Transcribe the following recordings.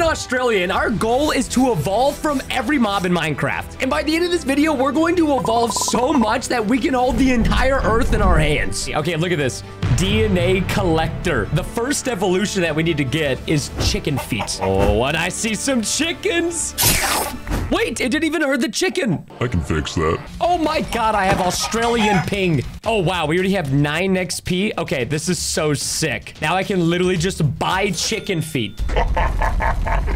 an Australian, our goal is to evolve from every mob in Minecraft. And by the end of this video, we're going to evolve so much that we can hold the entire Earth in our hands. Okay, look at this. DNA collector. The first evolution that we need to get is chicken feet. Oh, and I see some chickens. Wait, it didn't even hurt the chicken. I can fix that. Oh my God, I have Australian ping. Oh wow, we already have 9 XP. Okay, this is so sick. Now I can literally just buy chicken feet.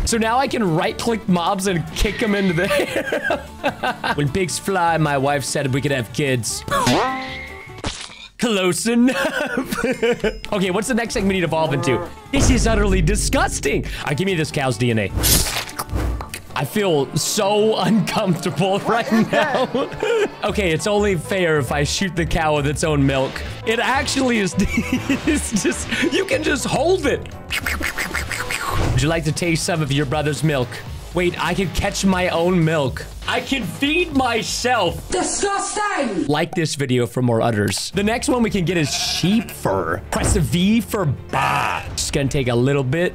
So now I can right-click mobs and kick them into the air. When pigs fly, my wife said we could have kids. Close enough. Okay, what's the next thing we need to evolve into? This is utterly disgusting. All right, give me this cow's DNA. I feel so uncomfortable right now. Okay, it's only fair if I shoot the cow with its own milk. It actually is, it's just, you can just hold it. Would you like to taste some of your brother's milk? Wait, I can catch my own milk. I can feed myself. Disgusting. Like this video for more udders. The next one we can get is sheep fur. Press V for bah. Just gonna take a little bit.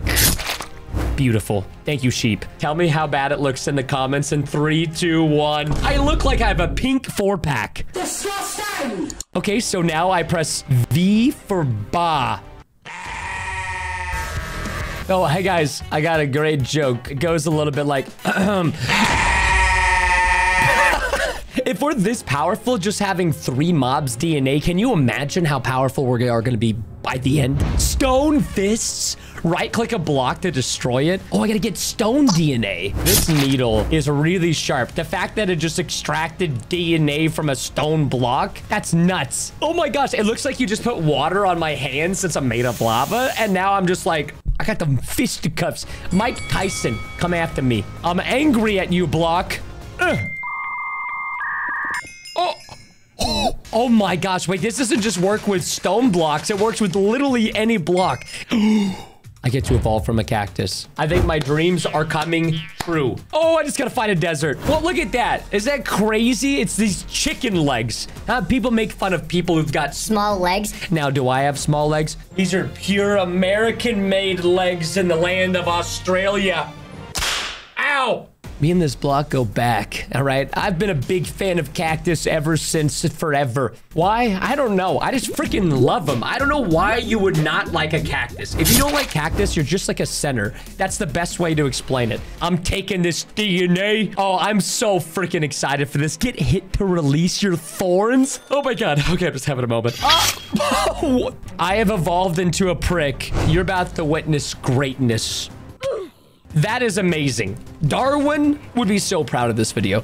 Beautiful. Thank you, sheep. Tell me how bad it looks in the comments in 3, 2, 1. I look like I have a pink 4-pack. Disgusting. Okay, so now I press V for bah. Oh, hey guys, I got a great joke. It goes a little bit like, If we're this powerful, just having 3 mobs DNA, can you imagine how powerful we are going to be by the end? Stone fists. Right-click a block to destroy it. Oh, I gotta get stone DNA. This needle is really sharp. The fact that it just extracted DNA from a stone block, that's nuts. Oh my gosh, it looks like you just put water on my hands since I'm made of lava, and now I'm just like, I got them fisticuffs. Mike Tyson, come after me. I'm angry at you, block. Oh my gosh, wait, this doesn't just work with stone blocks. It works with literally any block. I get to evolve from a cactus. I think my dreams are coming true. Oh, I just gotta find a desert. Well, look at that. Is that crazy? It's these chicken legs. People make fun of people who've got small legs. Now, do I have small legs? These are pure American-made legs in the land of Australia. Ow! Me and this block go back, all right? I've been a big fan of cactus ever since forever. Why? I don't know. I just freaking love them. I don't know why you would not like a cactus. If you don't like cactus, you're just like a sinner. That's the best way to explain it. I'm taking this DNA. Oh, I'm so freaking excited for this. Get hit to release your thorns. Oh my God. Okay, I'm just having a moment. Oh! I have evolved into a prick. You're about to witness greatness. That is amazing. Darwin would be so proud of this video.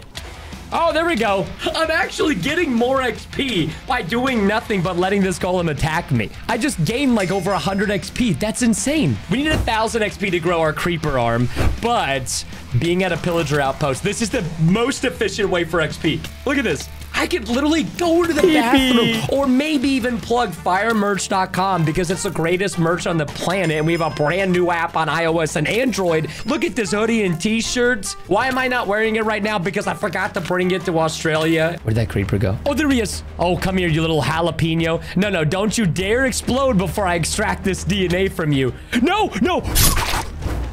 Oh, there we go. I'm actually getting more XP by doing nothing but letting this golem attack me. I just gained like over 100 XP. That's insane. We need 1,000 XP to grow our creeper arm, but being at a pillager outpost, this is the most efficient way for XP. Look at this. I could literally go to the bathroom or maybe even plug firemerch.com because it's the greatest merch on the planet. And we have a brand new app on iOS and Android. Look at this hoodie and t-shirts. Why am I not wearing it right now? Because I forgot to bring it to Australia. Where'd that creeper go? Oh, there he is. Oh, come here, you little jalapeno. No, no, don't you dare explode before I extract this DNA from you. No, no.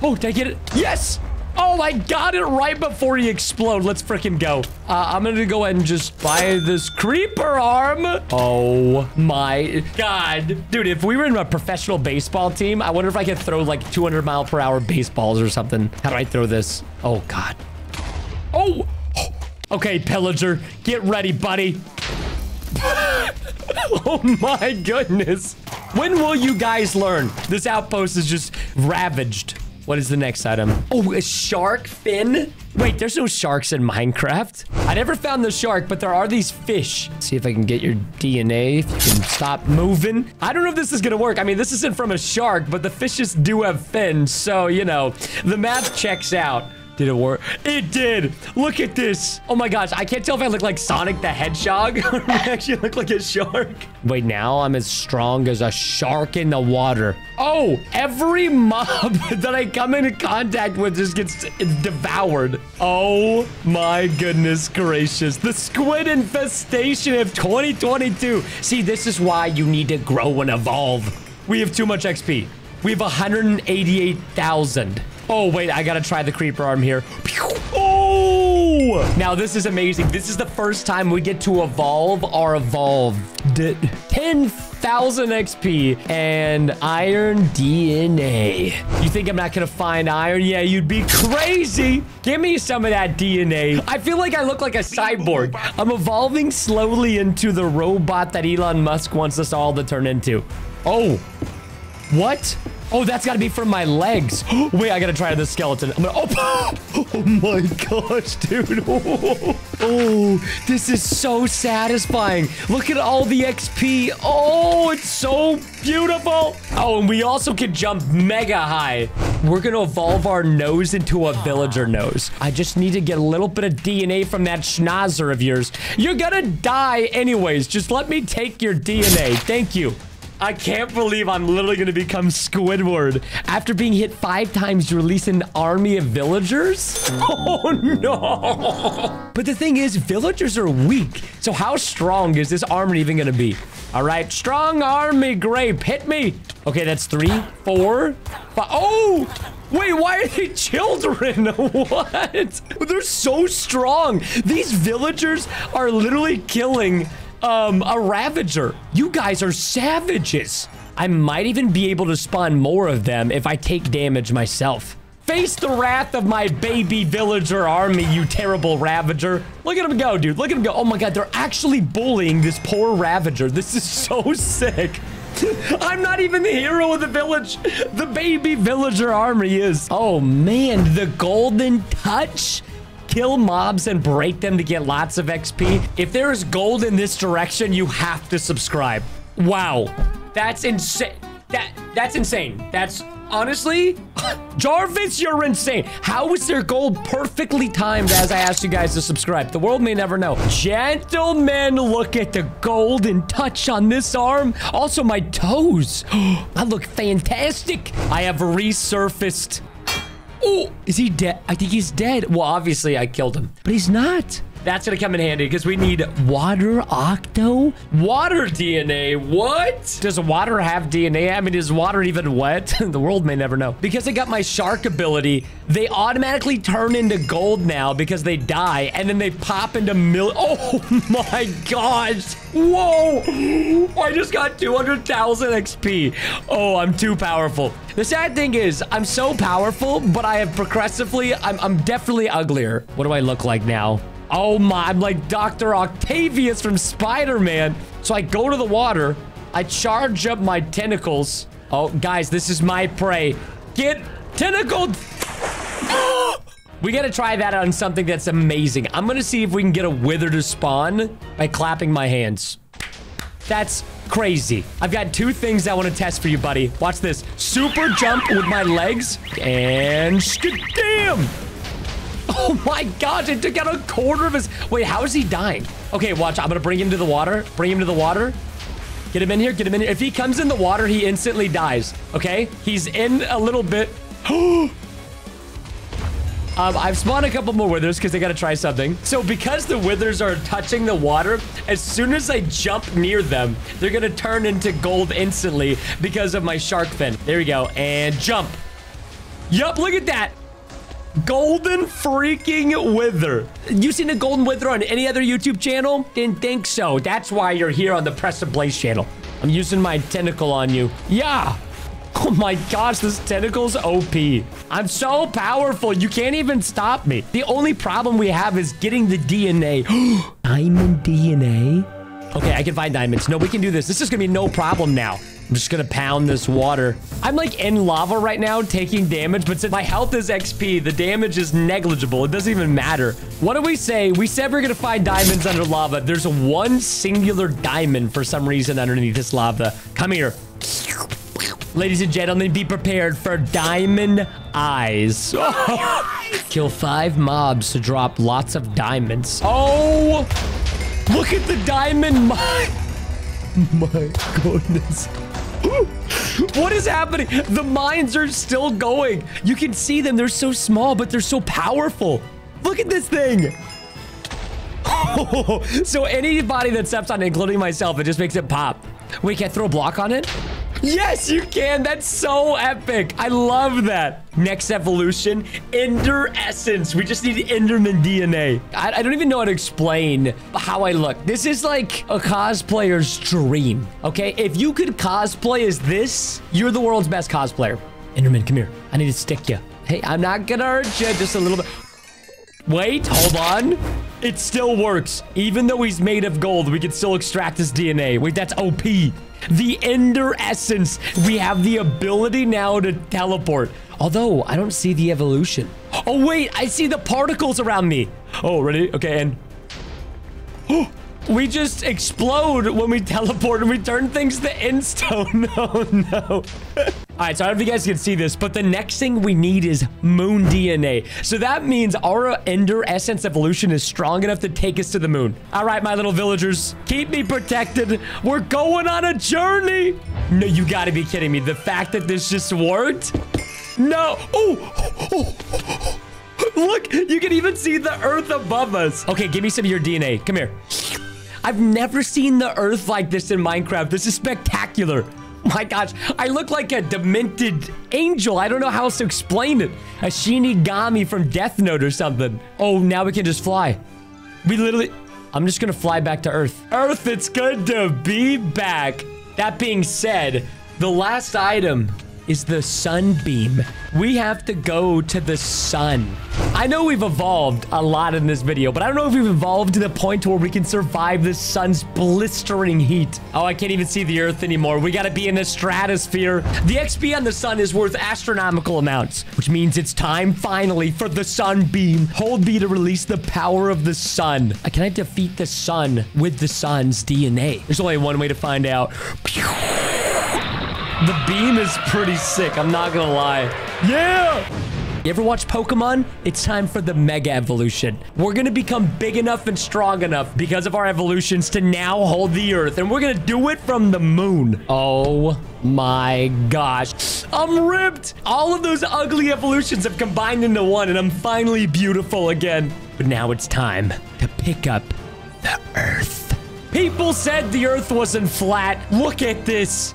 Oh, did I get it? Yes. Oh, I got it right before he explode. Let's freaking go. I'm gonna go ahead and just buy this creeper arm. Oh my God. Dude, if we were in a professional baseball team, I wonder if I could throw like 200-mile-per-hour baseballs or something. How do I throw this? Oh God. Oh, okay, pillager. Get ready, buddy. Oh my goodness. When will you guys learn? This outpost is just ravaged. What is the next item? Oh, a shark fin? Wait, there's no sharks in Minecraft. I never found the shark, but there are these fish. Let's see if I can get your DNA, if you can stop moving. I don't know if this is gonna work. I mean, this isn't from a shark, but the fishes do have fins. So, you know, the math checks out. Did it work? It did. Look at this. Oh my gosh. I can't tell if I look like Sonic the Hedgehog or if I actually look like a shark. Wait, now I'm as strong as a shark in the water. Oh, every mob that I come into contact with just gets devoured. Oh my goodness gracious. The squid infestation of 2022. See, this is why you need to grow and evolve. We have too much XP. We have 188,000. Oh, wait, I gotta try the creeper arm here. Oh! Now, this is amazing. This is the first time we get to evolve our evolved. 10,000 XP and iron DNA. You think I'm not gonna find iron? Yeah, you'd be crazy. Give me some of that DNA. I feel like I look like a cyborg. I'm evolving slowly into the robot that Elon Musk wants us all to turn into. Oh, what? Oh, that's gotta be from my legs. Wait, I gotta try this skeleton. I'm gonna, oh my gosh, dude. Oh, this is so satisfying. Look at all the XP. Oh, it's so beautiful. Oh, and we also can jump mega high. We're gonna evolve our nose into a villager nose. I just need to get a little bit of DNA from that schnauzer of yours. You're gonna die anyways. Just let me take your DNA. Thank you. I can't believe I'm literally gonna become Squidward. After being hit 5 times, you release an army of villagers? Oh no! But the thing is, villagers are weak. So how strong is this army even gonna be? All right, strong army grape, hit me. Okay, that's 3, 4, 5. Oh! Wait, why are they children? What? They're so strong. These villagers are literally killing a ravager. You guys are savages. I might even be able to spawn more of them if I take damage myself. Face the wrath of my baby villager army, you terrible ravager. Look at him go, dude. Look at him go. Oh my God, they're actually bullying this poor ravager. This is so sick. I'm not even the hero of the village. The baby villager army is. Oh man, the golden touch? Kill mobs and break them to get lots of XP. If there is gold in this direction, you have to subscribe. Wow, that's insane. That's insane. That's honestly, Jarvis, you're insane. How is their gold perfectly timed as I asked you guys to subscribe? The world may never know. Gentlemen, look at the golden touch on this arm. Also my toes. I look fantastic. I have resurfaced. Oh, is he dead? I think he's dead. Well, obviously I killed him, but he's not. That's gonna come in handy because we need water octo. Water DNA, what? Does water have DNA? I mean, is water even wet? The world may never know. Because I got my shark ability, they automatically turn into gold now because they die and then they pop into oh my gosh. Whoa, I just got 200,000 XP. Oh, I'm too powerful. The sad thing is, I'm so powerful, but I have progressively, I'm definitely uglier. What do I look like now? Oh my, I'm like Dr. Octavius from Spider-Man. So I go to the water, I charge up my tentacles. Oh, guys, this is my prey. Get tentacled. We gotta try that on something that's amazing. I'm gonna see if we can get a wither to spawn by clapping my hands. That's crazy. I've got 2 things I want to test for you, buddy. Watch this. Super jump with my legs and damn. Oh my God, it took out a quarter of his. Wait, how is he dying? Okay, watch. I'm gonna bring him to the water. Bring him to the water. Get him in here. Get him in here. If he comes in the water, he instantly dies. Okay, he's in a little bit. I've spawned a couple more withers because I gotta try something. So because the withers are touching the water, as soon as I jump near them, they're gonna turn into gold instantly because of my shark fin. There we go, and jump. Yup, look at that. Golden freaking wither. You seen a golden wither on any other YouTube channel? Didn't think so. That's why you're here on the Press and Blaze channel. I'm using my tentacle on you. Yeah. Oh my gosh, this tentacle's OP. I'm so powerful, you can't even stop me. The only problem we have is getting the DNA. Diamond DNA? Okay, I can find diamonds. No, we can do this. This is gonna be no problem now. I'm just gonna pound this water. I'm like in lava right now, taking damage, but since my health is XP, the damage is negligible. It doesn't even matter. What do we say? We said we're gonna find diamonds under lava. There's one singular diamond for some reason underneath this lava. Come here. Ladies and gentlemen, be prepared for diamond eyes. Kill 5 mobs to drop lots of diamonds. Oh, look at the diamond. My goodness. What is happening? The mines are still going. You can see them. They're so small, but they're so powerful. Look at this thing. So anybody that steps on it, including myself, it just makes it pop. Wait, can I throw a block on it? Yes, you can. That's so epic. I love that. Next evolution, Ender Essence. We just need Enderman DNA. I don't even know how to explain how I look. This is like a cosplayer's dream, okay? If you could cosplay as this, you're the world's best cosplayer. Enderman, come here. I need to stick you. Hey, I'm not gonna hurt you, just a little bit. Wait, hold on. It still works. Even though he's made of gold, we can still extract his DNA. Wait, that's OP. The Ender Essence. We have the ability now to teleport. Although, I don't see the evolution. Oh, wait, I see the particles around me. Oh, ready? Okay, and... Oh, we just explode when we teleport and we turn things to instone. Oh, no. All right, so I don't know if you guys can see this, but the next thing we need is moon DNA. So that means our Ender Essence evolution is strong enough to take us to the moon. All right, my little villagers, keep me protected. We're going on a journey. No, you gotta be kidding me. The fact that this just worked? No. Oh. Look, you can even see the earth above us. Okay, give me some of your DNA. Come here. I've never seen the earth like this in Minecraft. This is spectacular. My gosh, I look like a demented angel. I don't know how else to explain it. A Shinigami from Death Note or something. Oh, now we can just fly. We literally... I'm just gonna fly back to Earth. Earth, it's good to be back. That being said, the last item is the sunbeam. We have to go to the sun. I know we've evolved a lot in this video, but I don't know if we've evolved to the point where we can survive the sun's blistering heat. Oh, I can't even see the earth anymore. We gotta be in the stratosphere. The XP on the sun is worth astronomical amounts, which means it's time finally for the sunbeam. Hold B to release the power of the sun. Can I defeat the sun with the sun's DNA? There's only one way to find out. The beam is pretty sick. I'm not gonna lie. Yeah! You ever watch Pokemon? It's time for the mega evolution. We're gonna become big enough and strong enough because of our evolutions to now hold the earth. And we're gonna do it from the moon. Oh my gosh. I'm ripped. All of those ugly evolutions have combined into one and I'm finally beautiful again. But now it's time to pick up the earth. People said the earth wasn't flat. Look at this.